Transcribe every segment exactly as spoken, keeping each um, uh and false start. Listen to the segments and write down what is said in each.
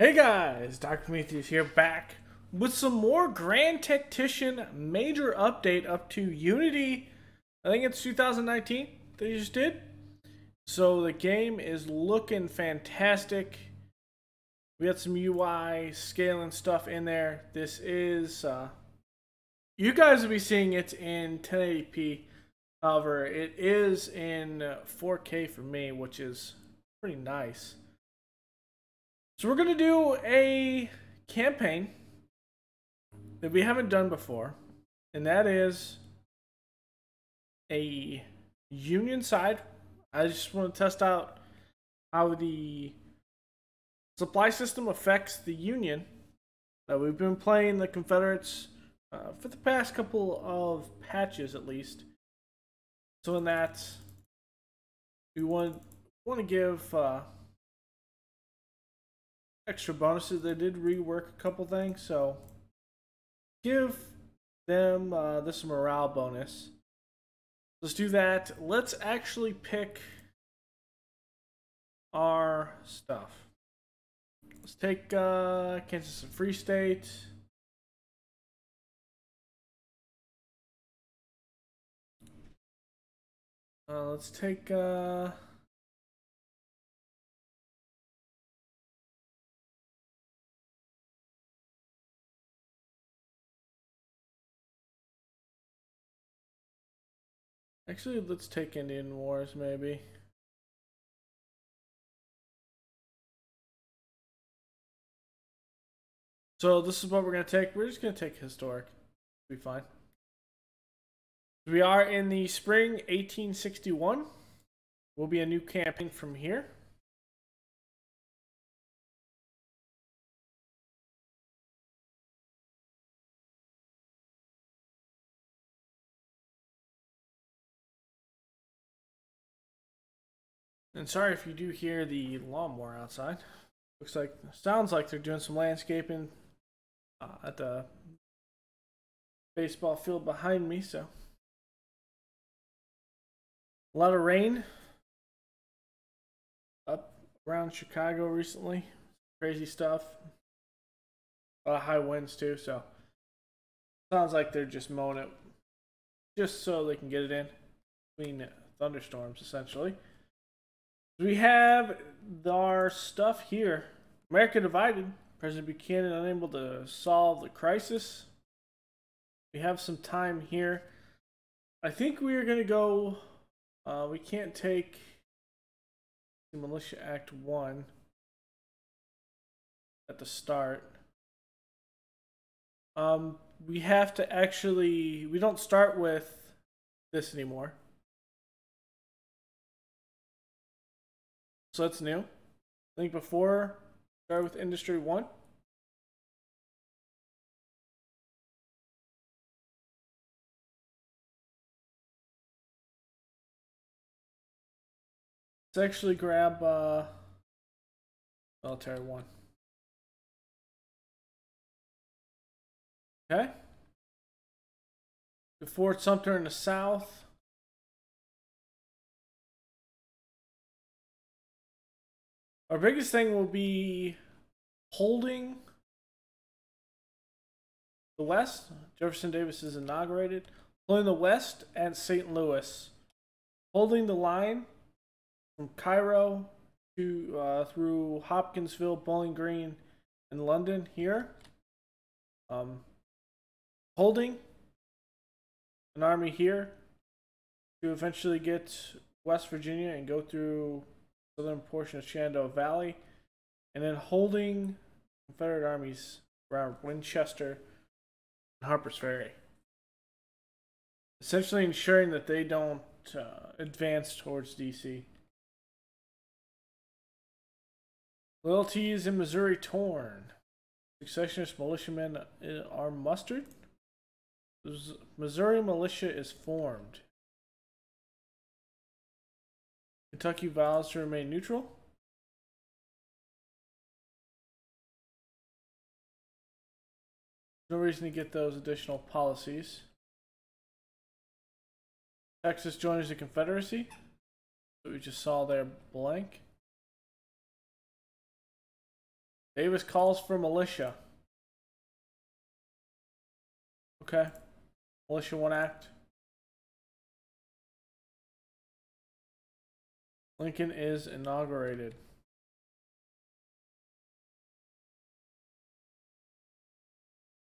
Hey guys, Doctor Prometheus here, back with some more Grand Tactician major update up to Unity. I think it's two thousand nineteen they just did. So the game is looking fantastic. We had some U I scaling stuff in there. This is, uh, you guys will be seeing it in ten eighty p. However, it is in four K for me, which is pretty nice. So we're going to do a campaign that we haven't done before, and that is a Union side. I just want to test out how the supply system affects the Union. Uh, we've been playing the Confederates uh, for the past couple of patches at least. So in that, we want, want to give... Uh, extra bonuses. They did rework a couple things, so give them uh, this morale bonus. Let's do that. Let's actually pick our stuff. Let's take uh, Kansas and Free State. Uh, let's take uh, Actually, let's take Indian Wars, maybe. So this is what we're going to take. We're just going to take Historic. It'll be fine. We are in the spring eighteen sixty-one. We'll be a new campaign from here. And sorry if you do hear the lawnmower outside. Looks like, sounds like they're doing some landscaping uh, at the baseball field behind me. So a lot of rain up around Chicago recently. Crazy stuff. A lot of high winds too. So sounds like they're just mowing it just so they can get it in between thunderstorms, essentially. We have our stuff here. America divided. President Buchanan unable to solve the crisis. We have some time here. I think we are going to go... Uh, we can't take the Militia Act one at the start. Um, we have to actually... We don't start with this anymore. So that's new. I think before, start with Industry one. Let's actually grab uh, Military one. Okay. The Fort Sumter in the south. Our biggest thing will be holding the West. Jefferson Davis is inaugurated. Holding the West and Saint Louis. Holding the line from Cairo to uh, through Hopkinsville, Bowling Green, and London here. Um, holding an army here to eventually get West Virginia and go through southern portion of Shenandoah Valley, and then holding Confederate armies around Winchester and Harper's Ferry, essentially ensuring that they don't uh, advance towards D C. Loyalties in Missouri torn. Secessionist militiamen are mustered. Missouri militia is formed. Kentucky vows to remain neutral. No reason to get those additional policies. Texas joins the Confederacy. We just saw there blank. Davis calls for militia. Okay. Militia one act. Lincoln is inaugurated.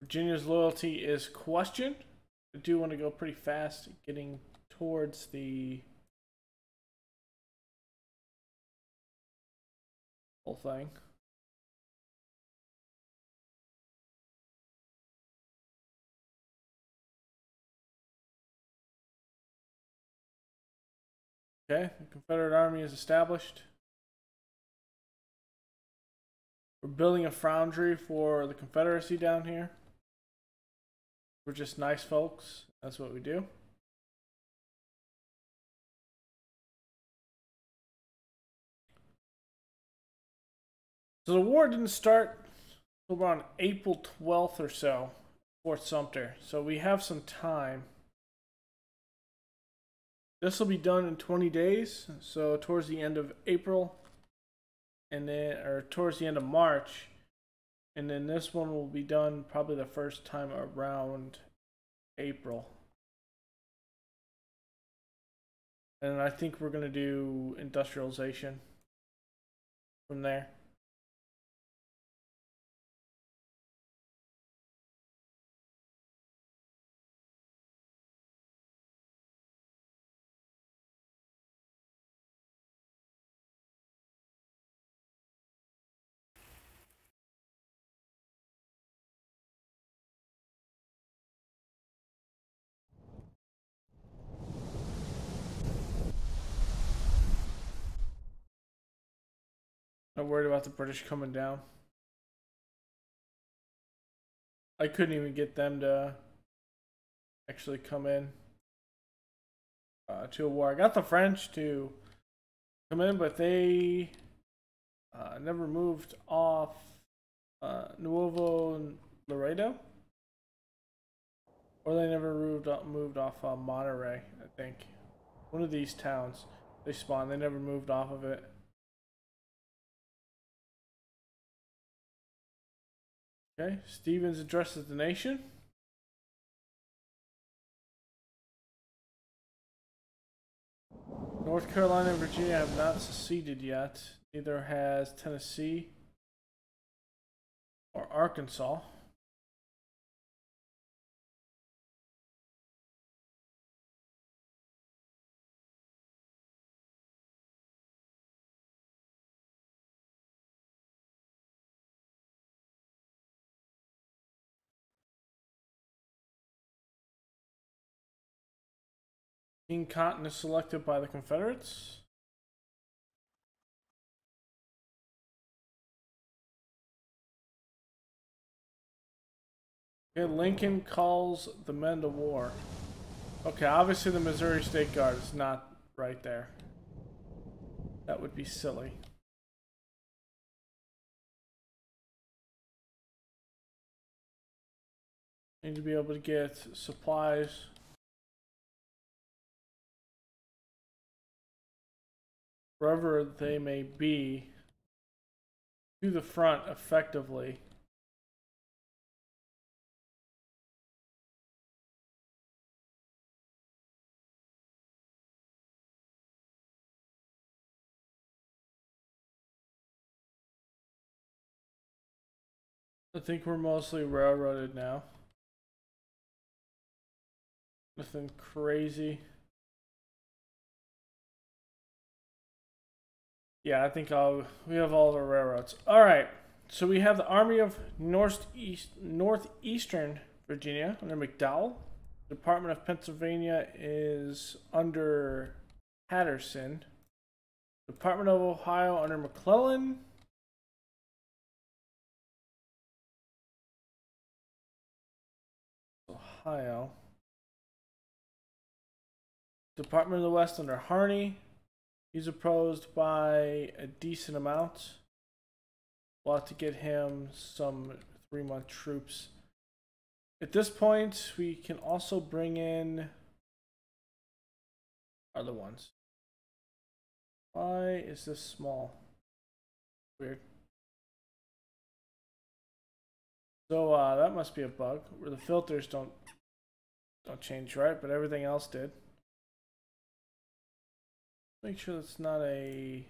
Virginia's loyalty is questioned. I do want to go pretty fast getting towards the whole thing. Okay, the Confederate Army is established. We're building a foundry for the Confederacy down here. We're just nice folks. That's what we do. So the war didn't start until around April twelfth or so, Fort Sumter. So we have some time. This will be done in twenty days. So towards the end of April, and then, or towards the end of March. And then this one will be done probably the first time around April. And I think we're going to do industrialization from there. Not worried about the British coming down. I couldn't even get them to actually come in uh, to a war. I got the French to come in, but they uh, never moved off uh, Nuevo Laredo, or they never moved off, moved off uh, Monterey. I think one of these towns they spawned. They never moved off of it. Okay, Stevens addresses the nation. North Carolina and Virginia have not seceded yet. Neither has Tennessee or Arkansas. King Cotton is selected by the Confederates. Okay, Lincoln calls the men to war. Okay, obviously the Missouri State Guard is not right there. That would be silly. Need to be able to get supplies. Wherever they may be, to the front effectively. I think we're mostly railroaded now. Nothing crazy. Yeah, I think I'll, we have all the railroads. All right, so we have the Army of Northeast, Northeastern Virginia under McDowell. The Department of Pennsylvania is under Patterson. Department of Ohio under McClellan. Ohio. Department of the West under Harney. He's opposed by a decent amount. We'll have to get him some three-month troops. At this point, we can also bring in other ones. Why is this small? Weird. So uh, that must be a bug where the filters don't don't change, right? But everything else did. Make sure that's not a.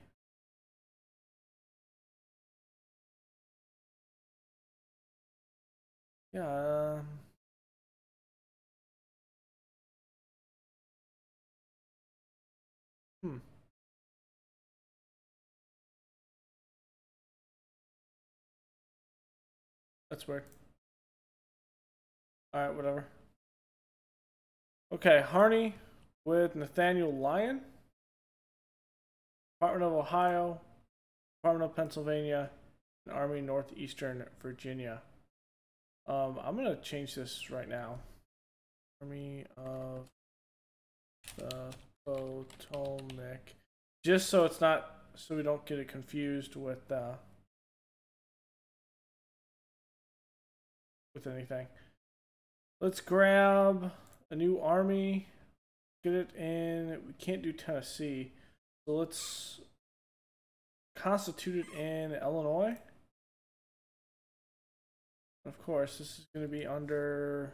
Yeah. Uh... Hmm. That's weird. All right, whatever. Okay, Harney with Nathaniel Lyon. Department of Ohio, Department of Pennsylvania, and Army Northeastern Virginia. Um, I'm gonna change this right now. Army of the Potomac, just so it's not, so we don't get it confused with uh, with anything. Let's grab a new army. Get it in. We can't do Tennessee, so let's constitute it in Illinois. Of course, this is going to be under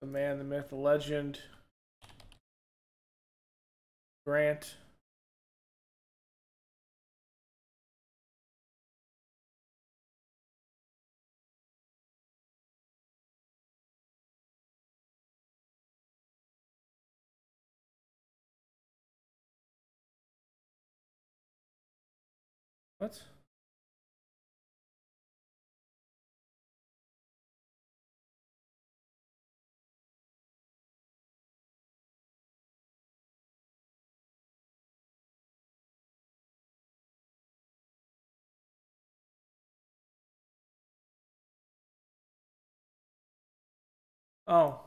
the man, the myth, the legend, Grant. What? Oh,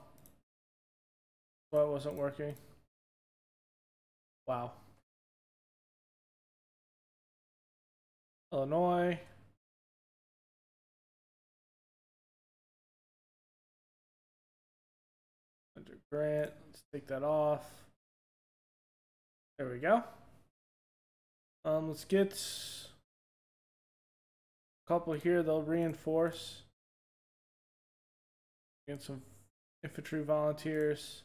well, it wasn't working. Wow. Illinois. Under Grant. Let's take that off. There we go. Um, let's get a couple here. They'll reinforce. Get some infantry volunteers.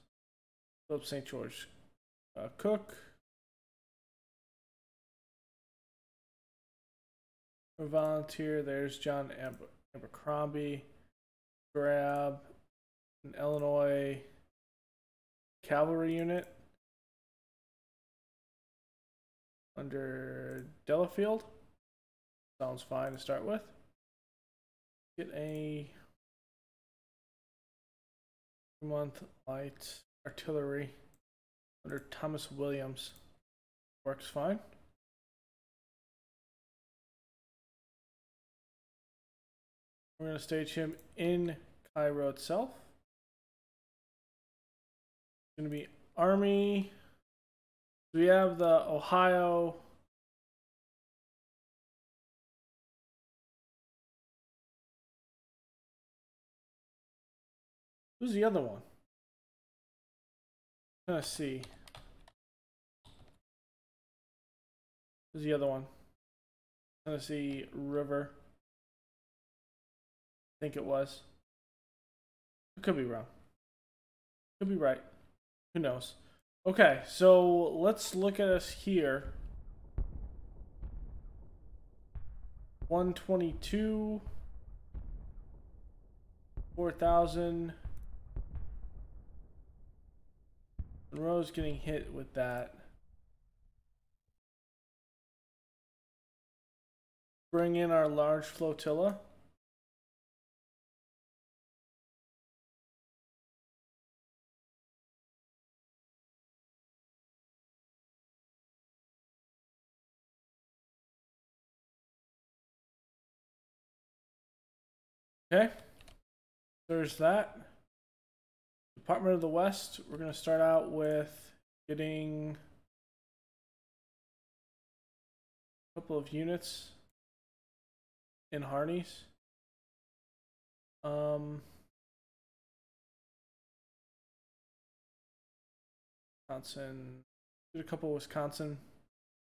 Philip Saint George uh, Cook. Volunteer, there's John Aber Abercrombie. Grab an Illinois cavalry unit under Delafield. Sounds fine to start with. Get a month light artillery under Thomas Williams. Works fine. We're going to stage him in Cairo itself. It's going to be Army. We have the Ohio. Who's the other one? Tennessee. Who's the other one? Tennessee River. I think it was. It could be wrong. Could be right. Who knows? Okay, so let's look at us here. one twenty-two. four thousand. Monroe's getting hit with that. Bring in our large flotilla. Okay, there's that. Department of the West, we're going to start out with getting a couple of units in Harney's. Um, Wisconsin, did a couple of Wisconsin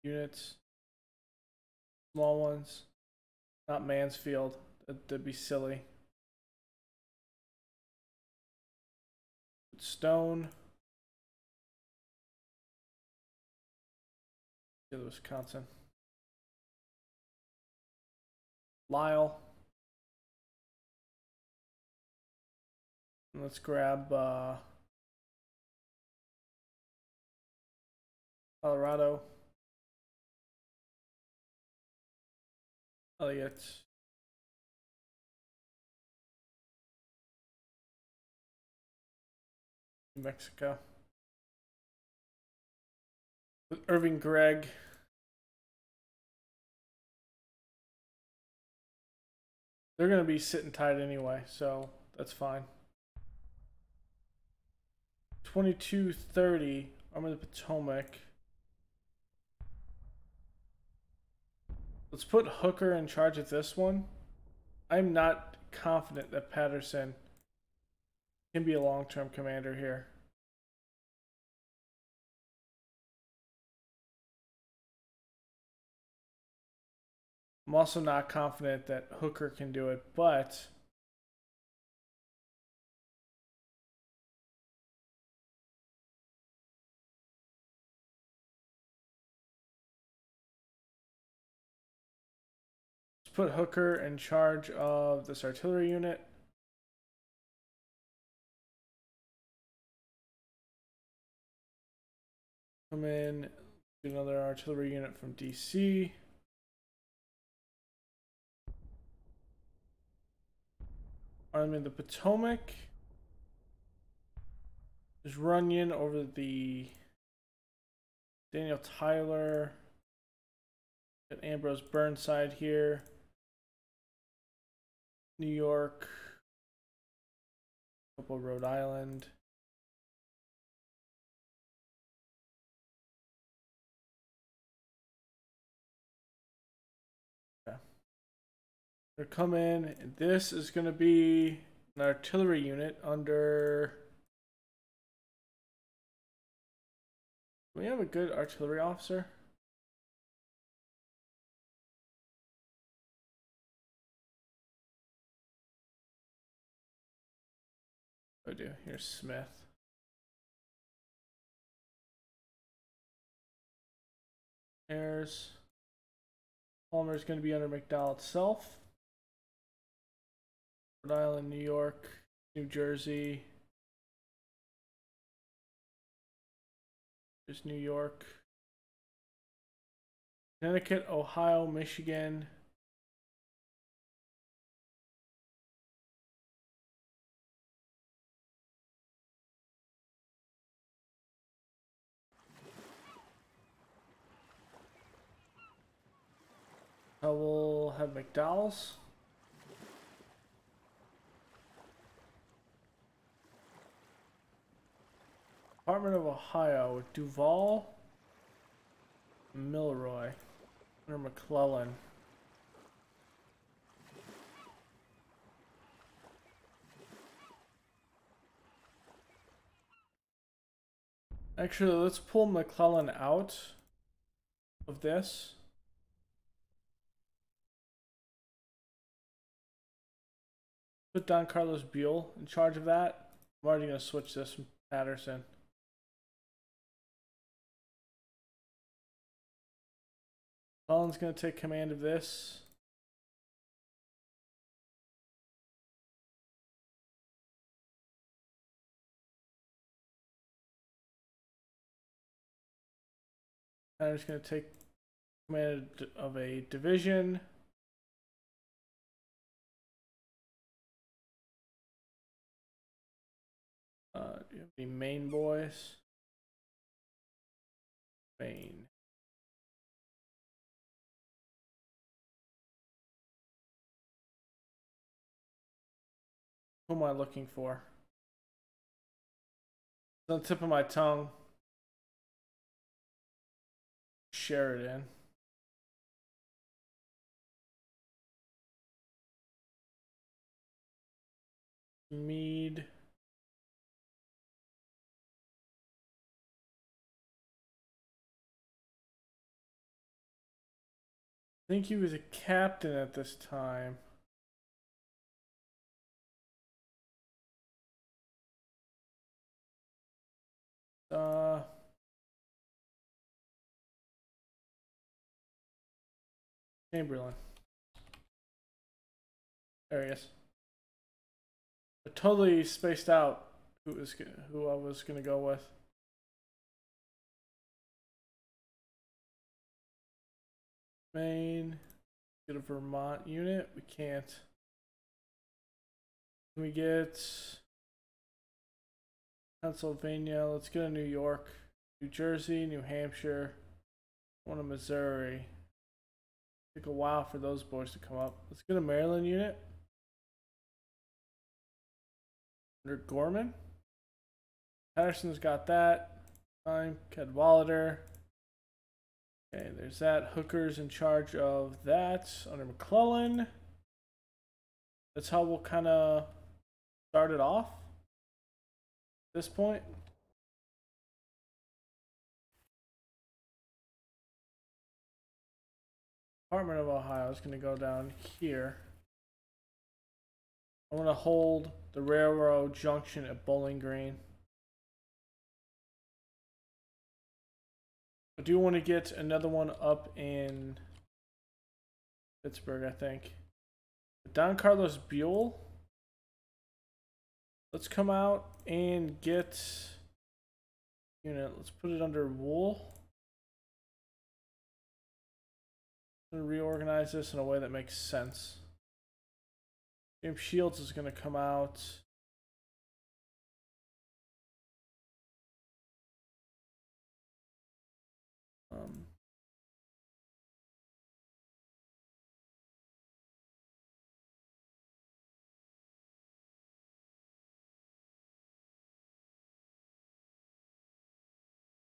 units. small ones. Not Mansfield. That'd, that'd be silly. Stone. Yeah, Wisconsin. Lyle. And let's grab uh, Colorado. Elliott. New Mexico. With Irving Gregg. They're going to be sitting tight anyway, so that's fine. twenty-two thirty, Army of the Potomac. Let's put Hooker in charge of this one. I'm not confident that Patterson can be a long-term commander here. I'm also not confident that Hooker can do it, but let's put Hooker in charge of this artillery unit. Come in, do another artillery unit from D C. Army of the Potomac. There's Runyon over the Daniel Tyler. Got Ambrose Burnside here. New York. A couple of Rhode Island. They're coming. This is going to be an artillery unit under. Do we have a good artillery officer? I do. Here's Smith. There's Palmer is going to be under McDowell itself. Rhode Island, New York, New Jersey. There's New York. Connecticut, Ohio, Michigan. I will have McDowell's. Department of Ohio, Duval, Milroy, or McClellan. Actually, let's pull McClellan out of this. Put Don Carlos Buell in charge of that. I'm already going to switch this from Patterson. Collins going to take command of this. Patterson's going to take command of a division. Uh, do you have any Maine boys? Maine. Who am I looking for? It's on the tip of my tongue. Sheridan. Mead. I think he was a captain at this time. Uh, Chamberlain. There he is. I totally spaced out who was who I was gonna go with. Maine, get a Vermont unit. We can't. Can we get Pennsylvania? Let's get a New York, New Jersey, New Hampshire, one of Missouri. Take a while for those boys to come up. Let's get a Maryland unit under Gorman. Patterson's got that. Time Cadwalader. Okay, there's that. Hooker's in charge of that under McClellan. That's how we'll kind of start it off at this point. Department of Ohio is going to go down here. I want to hold the railroad junction at Bowling Green. I do want to get another one up in Pittsburgh, I think. Don Carlos Buell. Let's come out and get unit. Let's put it under Wool. I'm going to reorganize this in a way that makes sense. James Shields is going to come out. Um,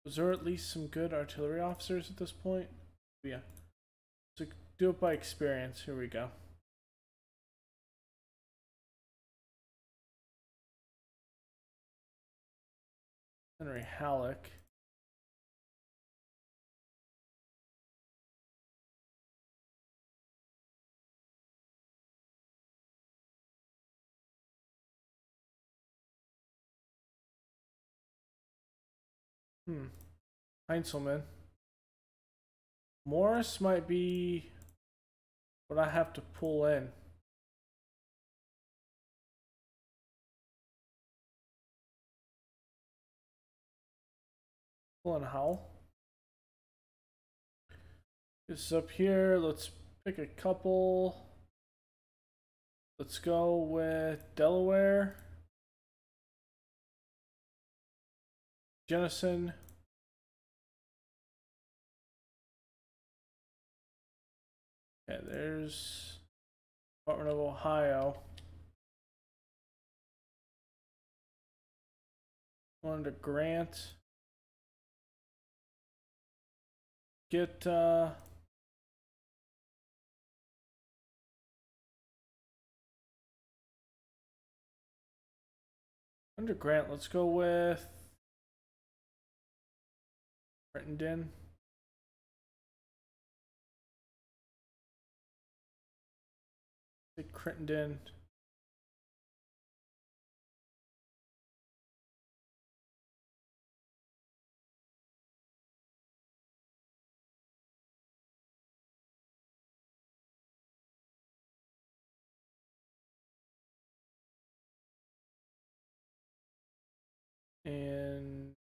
was there at least some good artillery officers at this point? Yeah. So do it by experience. Here we go. Henry Halleck. Hmm. Heintzelman. Morris might be what I have to pull in. Pull in Howell. This up here. Let's pick a couple. Let's go with Delaware. Jennison. Okay, there's Department of Ohio. Going to Grant. Get uh, under Grant. Let's go with Crittenden. Crittenden. And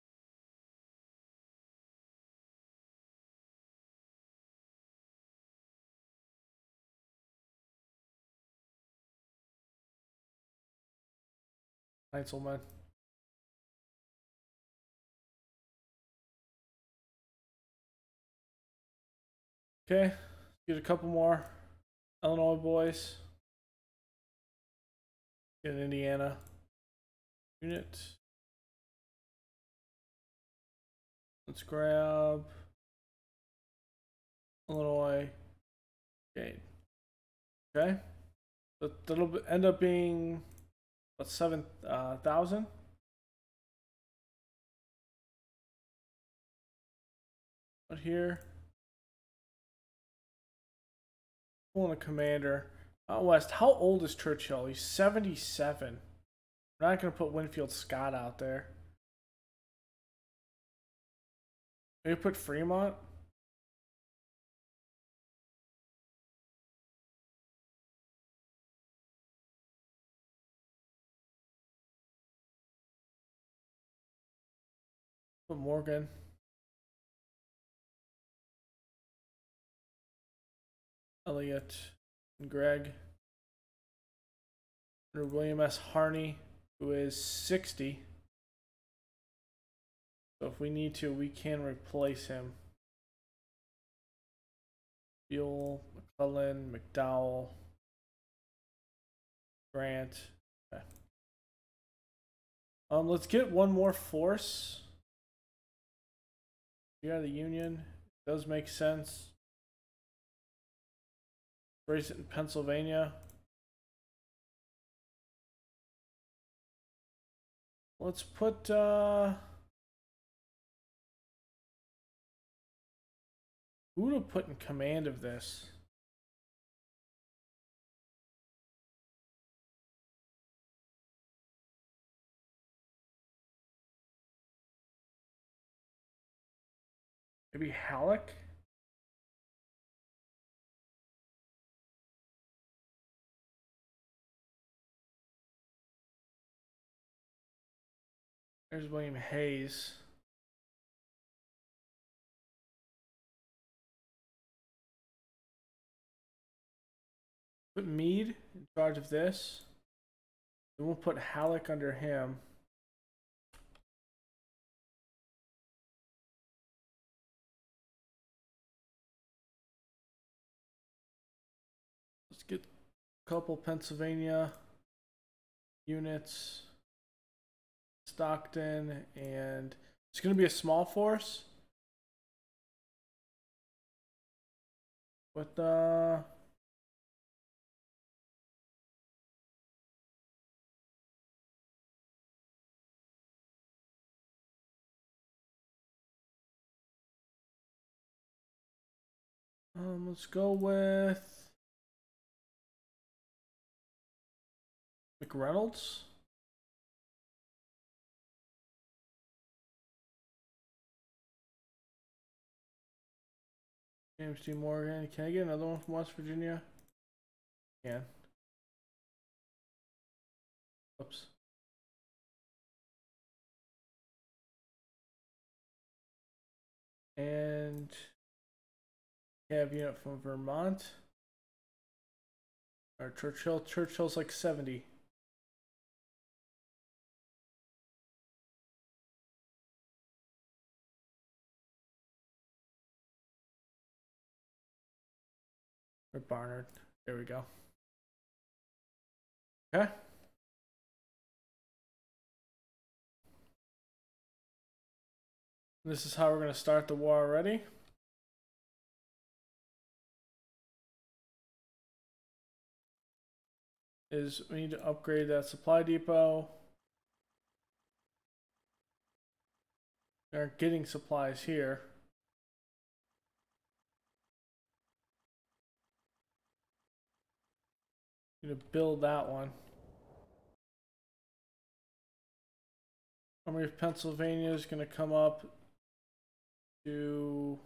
Heintzelman. Okay, get a couple more Illinois boys. Get an Indiana unit. Let's grab Illinois Gate. Okay, but that'll end up being That's seven uh, thousand. But here, and a commander. Out west, how old is Churchill? He's seventy-seven. We're not going to put Winfield Scott out there. Maybe put Fremont. Put Morgan. Elliott and Gregg. Under William S. Harney, who is sixty. So if we need to, we can replace him. Buell, McClellan, McDowell, Grant. Okay. Um, let's get one more force. Yeah, the Union does make sense. Raise it in Pennsylvania. Let's put uh who to put in command of this? Maybe Halleck? There's William Hayes. Put Meade in charge of this. Then we'll put Halleck under him. Let's get a couple Pennsylvania units. Stockton, and it's going to be a small force. But uh, um, let's go with McReynolds. James D. Morgan. Can I get another one from West Virginia? Can. Oops. And have unit from Vermont. Or Churchill. Churchill's like seventy. Or Barnard. There we go. Okay. This is how we're going to start the war already. Is we need to upgrade that supply depot. They're getting supplies here. Gonna build that one. Army of Pennsylvania is gonna come up to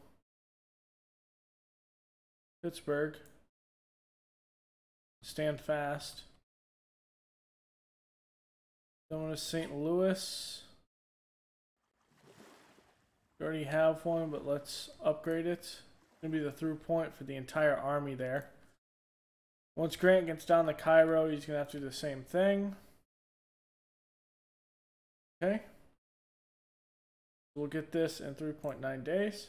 Pittsburgh. Stand fast. Going to Saint Louis. We already have one, but let's upgrade it. It's gonna be the through point for the entire army there. Once Grant gets down the Cairo, he's going to have to do the same thing. Okay. We'll get this in three point nine days.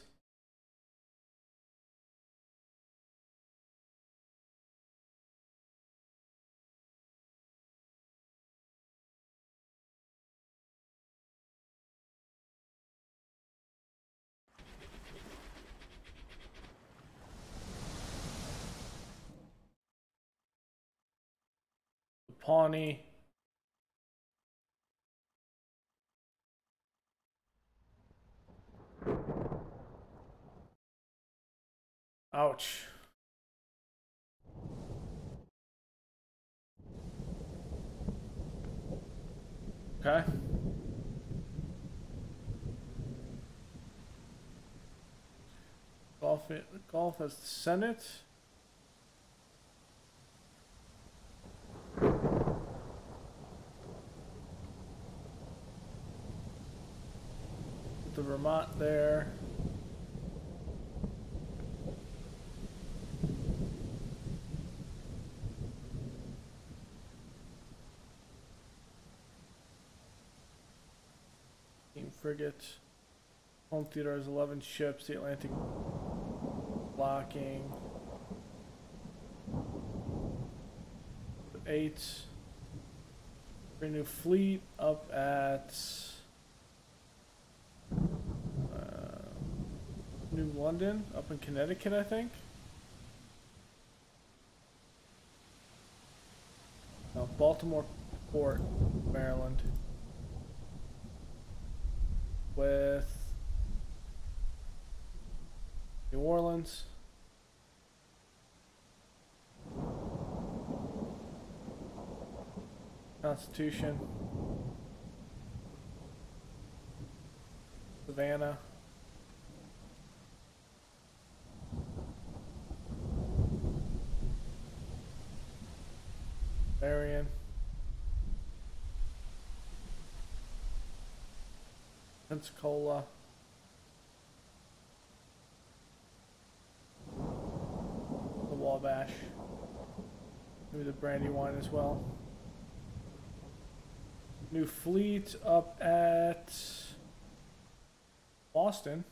Pawnee. Ouch. Okay. Golf, golf as the Senate. Put the Vermont there. Team frigate. Home theater has eleven ships. The Atlantic blocking. Eight. Brand new fleet up at uh, New London, up in Connecticut, I think. No, Baltimore Port, Maryland. With New Orleans. Constitution, Savannah, Marion, Pensacola, the Wabash, maybe the Brandywine as well. New fleet up at Boston,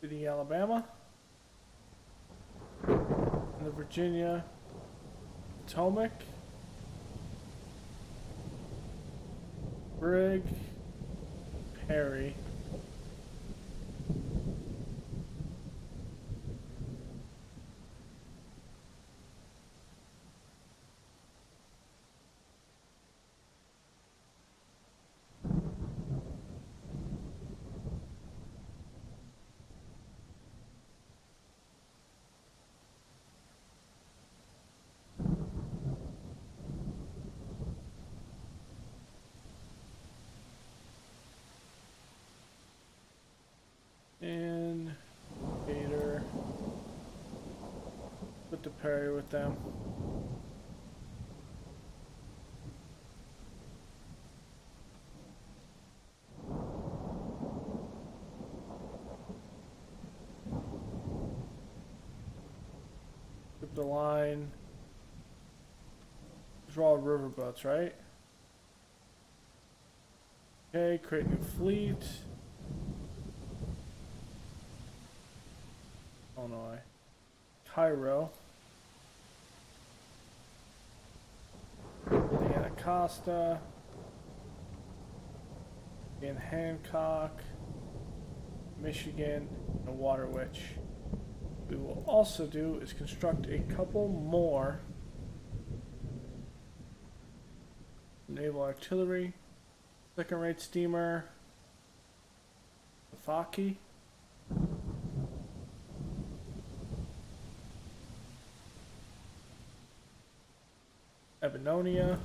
City, Alabama, and the Virginia Potomac, Brig, Perry, and Gator. Put the Perry with them. Put the line. These are all riverboats, right? Okay, create new fleet. Illinois, Cairo, the Anacostia, in Hancock, Michigan, and Waterwitch. What we will also do is construct a couple more naval artillery, second-rate steamer, Faki. Ebanonia,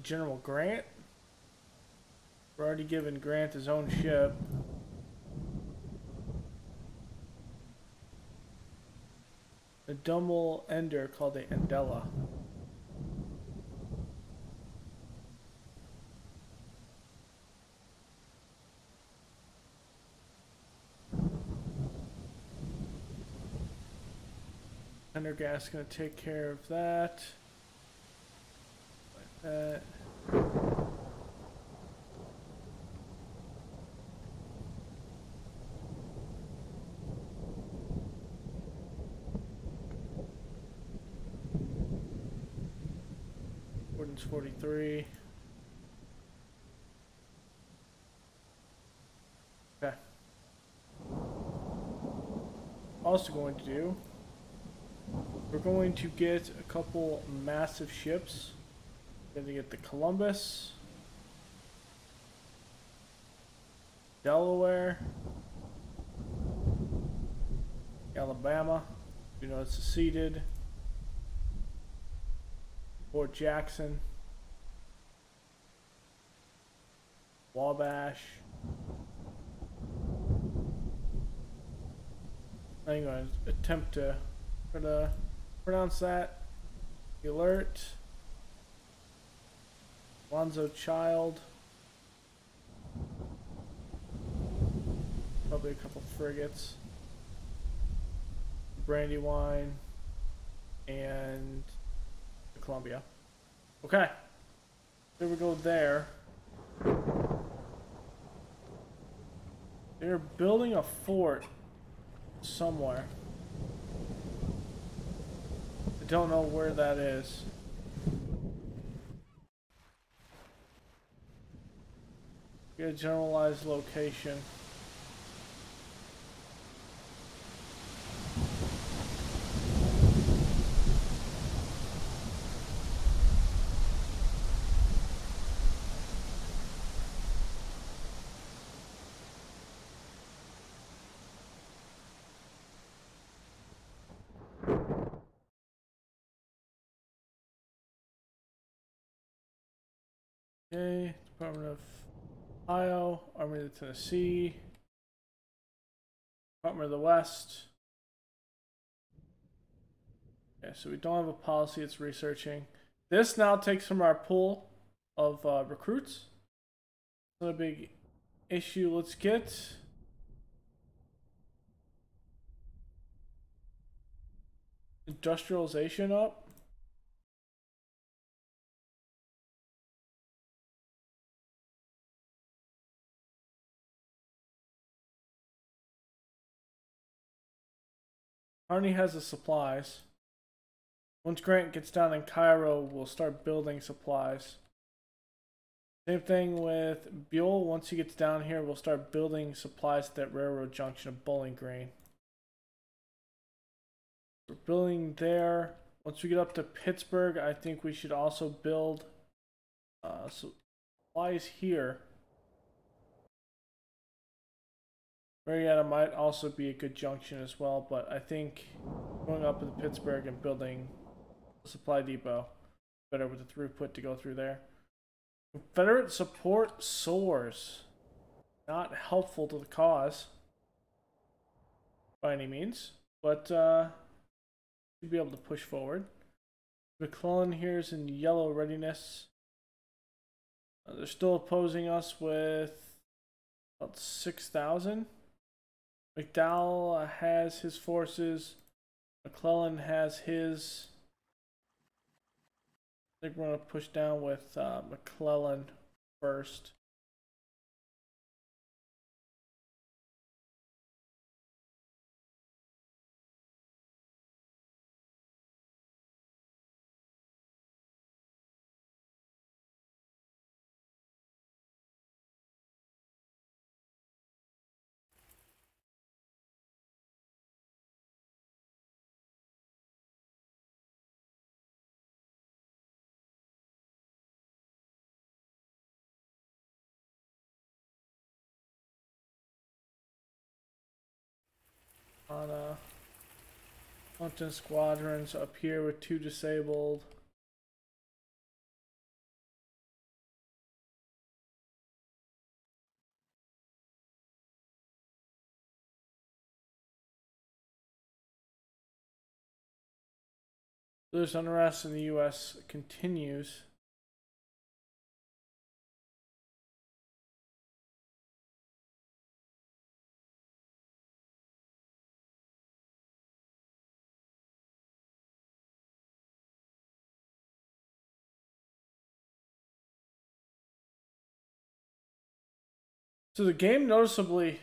General Grant. We're already giving Grant his own ship. A double ender called the Andela. Pendergast's going to take care of that. Like that. Ordinance forty-three. Okay. Also going to do. We're going to get a couple massive ships. We're going to get the Columbus, Delaware, Alabama, do not seceded. Fort Jackson, Wabash. I'm going to attempt to try to pronounce that. Alert. Alonzo Child. Probably a couple frigates. Brandywine. And Columbia. Okay. There we go there. They're building a fort somewhere. I don't know where that is. Get a generalized location. Okay, Department of Ohio, Army of the Tennessee, Department of the West. Okay, so we don't have a policy, it's researching. This now takes from our pool of uh, recruits. Not a big issue. Let's get industrialization up. Harney has the supplies. Once Grant gets down in Cairo, we'll start building supplies. Same thing with Buell. Once he gets down here, we'll start building supplies at that railroad junction of Bowling Green. We're building there. Once we get up to Pittsburgh, I think we should also build uh, supplies here. Marietta might also be a good junction as well, but I think going up to Pittsburgh and building a supply depot better with the throughput to go through there. Confederate support soars. Not helpful to the cause by any means, but uh, should be able to push forward. McClellan here is in yellow readiness. Uh, they're still opposing us with about six thousand. McDowell has his forces. McClellan has his. I think we're going to push down with uh, McClellan first. On uh, hunting squadrons up here with two disabled. There's unrest in the U S continues. So the game noticeably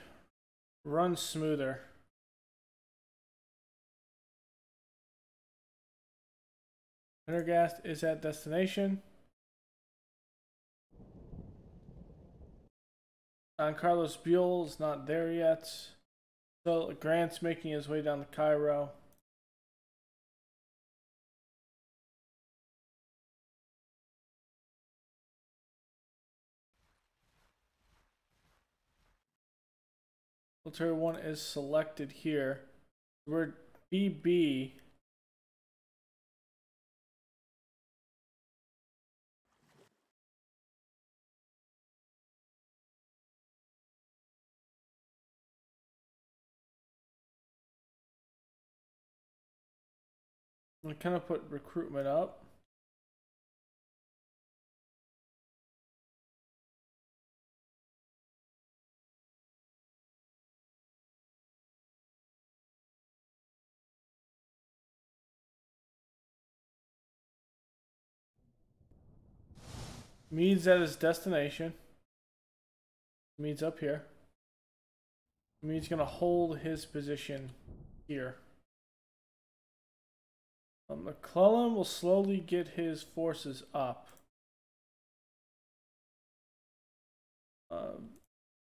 runs smoother. Pendergast is at destination. Don Carlos Buell is not there yet. So Grant's making his way down to Cairo. Military one is selected here. We're B B. I kind of put recruitment up. Mead's at his destination. Mead's up here. Mead's gonna hold his position here. Um, McClellan will slowly get his forces up. Um,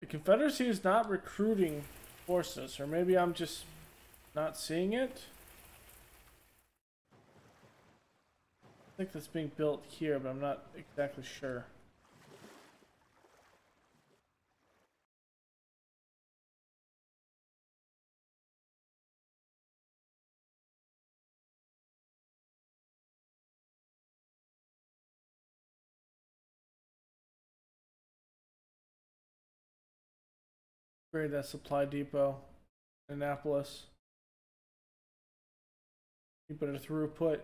the Confederacy is not recruiting forces, or maybe I'm just not seeing it. I think that's being built here, but I'm not exactly sure. Create that supply depot in Annapolis. You put a throughput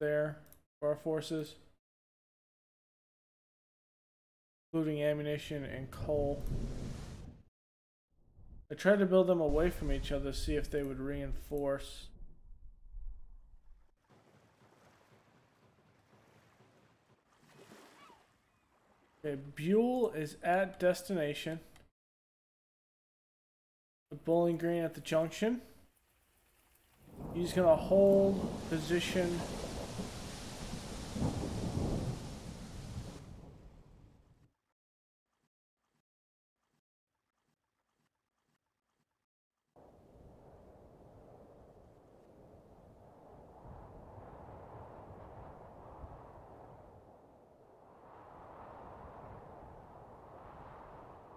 there for our forces, including ammunition and coal. I tried to build them away from each other to see if they would reinforce. Okay, Buell is at destination. The Bowling Green at the junction. He's going to hold position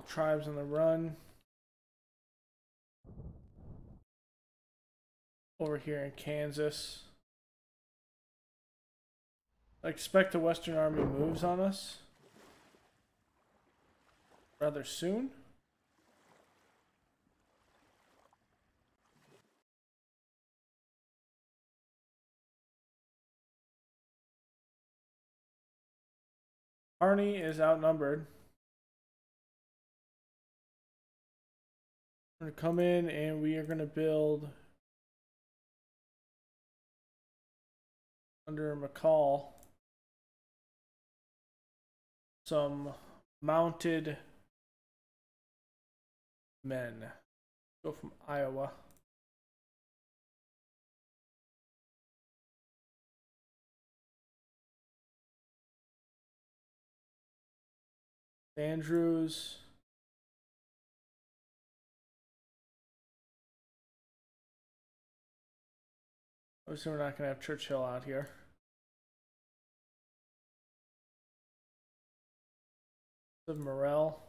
tribes on the run over here in Kansas. I expect the Western Army moves on us rather soon. Harney is outnumbered. We're going to come in and we are going to build under McCall some mounted men. Go from Iowa. Andrews. Obviously, we're not going to have Churchill out here. Of Morrell.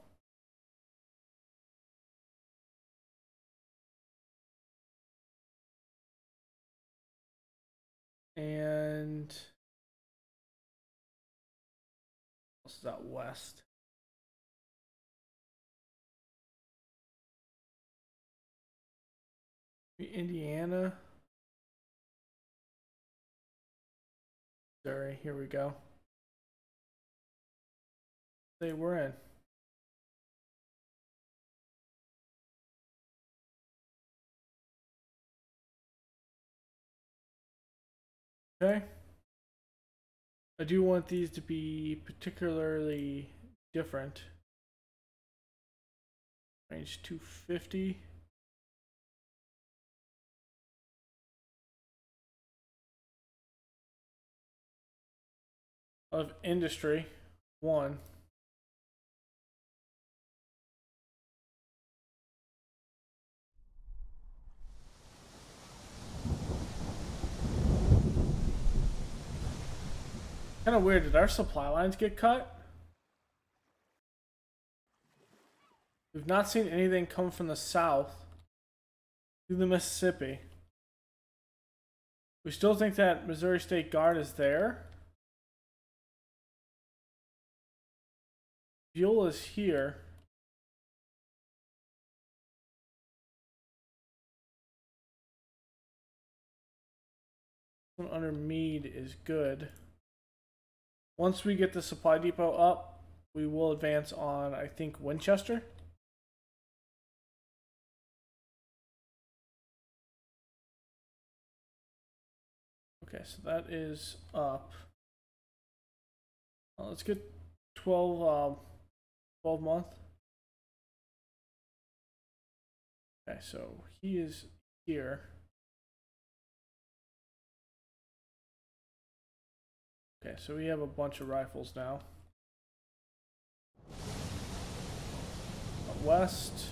And what else is out west? Indiana. Sorry, here we go. They were in. Okay. I do want these to be particularly different. Range two fifty. Of industry, one. Kind of weird, did our supply lines get cut? We've not seen anything come from the south through the Mississippi. We still think that Missouri State Guard is there. Buell is here. Under Meade is good. Once we get the supply depot up, we will advance on, I think, Winchester. Okay, so that is up. Well, let's get twelve, um, twelve month. Okay, so he is here. Okay, so we have a bunch of rifles now. Up west.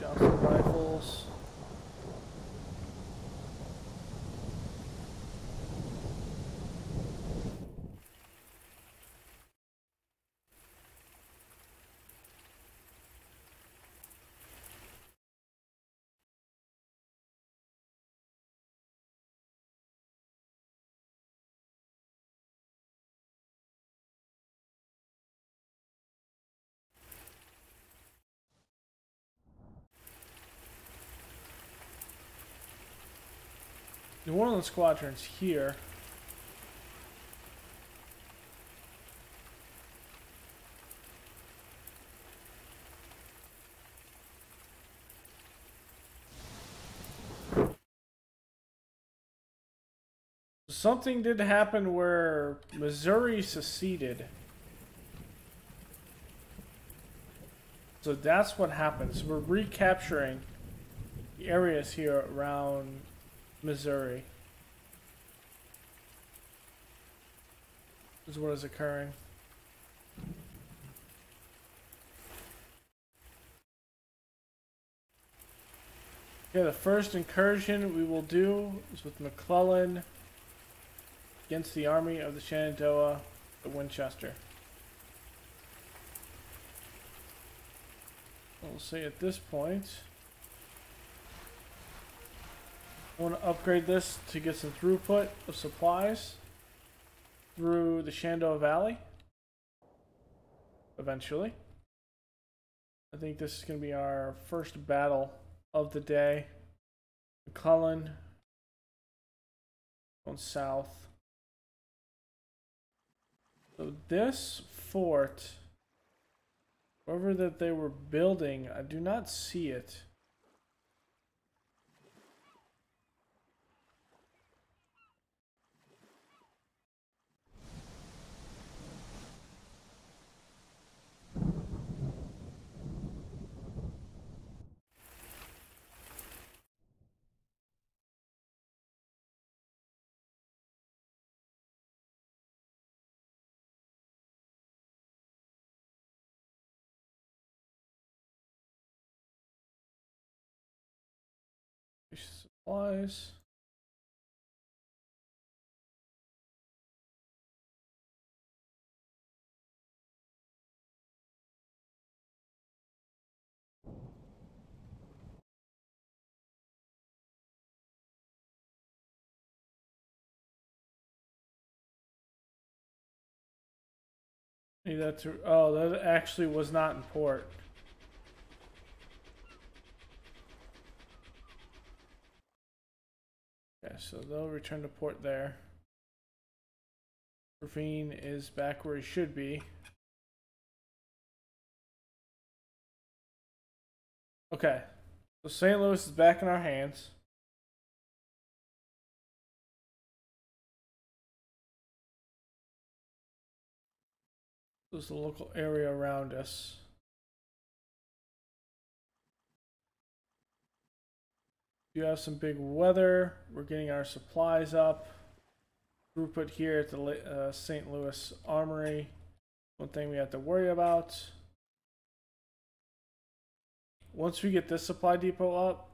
Johnson rifles. New Orleans Squadron's here. Something did happen where Missouri seceded. So that's what happens. We're recapturing the areas here around Missouri is what is occurring. Yeah, the first incursion we will do is with McClellan against the Army of the Shenandoah at Winchester. We'll see at this point. I want to upgrade this to get some throughput of supplies through the Shenandoah Valley eventually. I think this is going to be our first battle of the day. McClellan going south. So this fort, wherever that they were building, I do not see it. Supplies. Need that to, oh, that actually was not in port. Okay, so they'll return to port there. Ravine is back where he should be. Okay, so Saint Louis is back in our hands. This is the local area around us. You have some big weather. We're getting our supplies up. Throughput here at the uh, Saint Louis Armory. One thing we have to worry about. Once we get this supply depot up,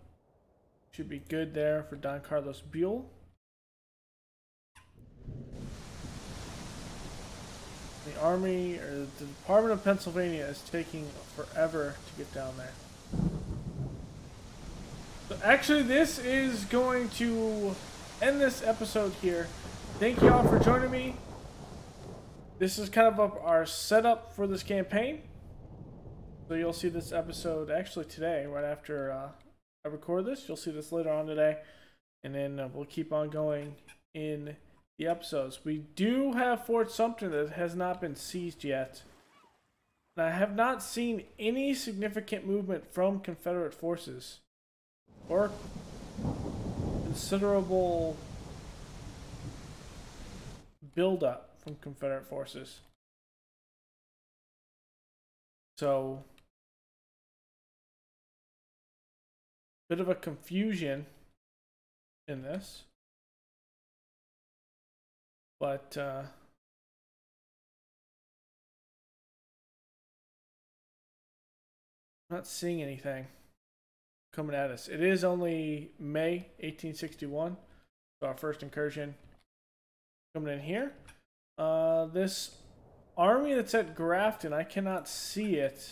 Should be good there for Don Carlos Buell. The Army or the Department of Pennsylvania is taking forever to get down there. So actually, this is going to end this episode here. Thank you all for joining me. This is kind of up our setup for this campaign. So you'll see this episode actually today, right after uh, I record this. You'll see this later on today. And then uh, we'll keep on going in the episodes. We do have Fort Sumter that has not been seized yet. And I have not seen any significant movement from Confederate forces. Or considerable buildup from Confederate forces. So, bit of a confusion in this. But, uh, I'm not seeing anything coming at us. It is only May eighteen sixty-one, so our first incursion coming in here. Uh, this army that's at Grafton, I cannot see it.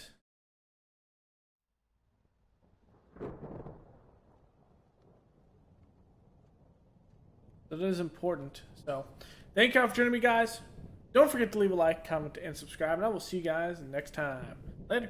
That is important, so... Thank y'all for joining me, guys. Don't forget to leave a like, comment, and subscribe, and I will see you guys next time. Later.